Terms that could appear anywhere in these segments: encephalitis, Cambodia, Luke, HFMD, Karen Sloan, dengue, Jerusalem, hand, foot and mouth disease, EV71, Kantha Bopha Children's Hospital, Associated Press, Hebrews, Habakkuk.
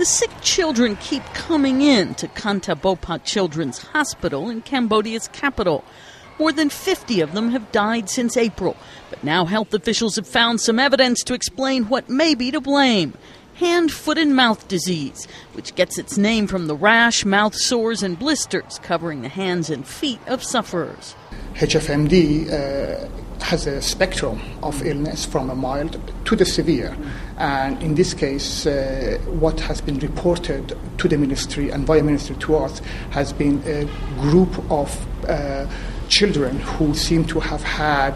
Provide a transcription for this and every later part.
The sick children keep coming in to Kantha Bopha Children's Hospital in Cambodia's capital. More than 50 of them have died since April, but now health officials have found some evidence to explain what may be to blame. Hand, foot, and mouth disease, which gets its name from the rash, mouth sores, and blisters covering the hands and feet of sufferers. HFMD has a spectrum of illness from a mild to the severe, and in this case what has been reported to the ministry and via ministry to us has been a group of children who seem to have had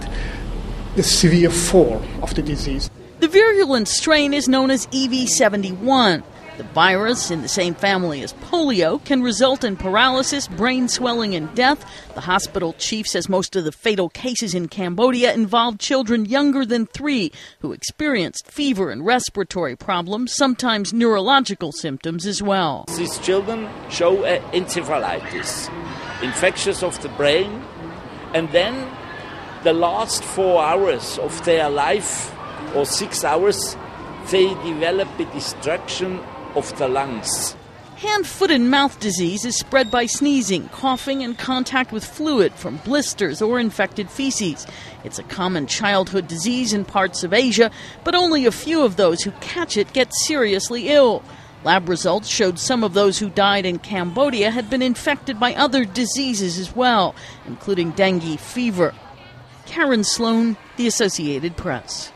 the severe form of the disease. The virulent strain is known as EV71. The virus, in the same family as polio, can result in paralysis, brain swelling, and death. The hospital chief says most of the fatal cases in Cambodia involved children younger than 3 who experienced fever and respiratory problems, sometimes neurological symptoms as well. These children show encephalitis, infections of the brain, and then the last 4 hours of their life, or 6 hours, they develop the destruction of the lungs. Hand, foot, and mouth disease is spread by sneezing, coughing, and contact with fluid from blisters or infected feces. It's a common childhood disease in parts of Asia, but only a few of those who catch it get seriously ill. Lab results showed some of those who died in Cambodia had been infected by other diseases as well, including dengue fever. Karen Sloan, The Associated Press.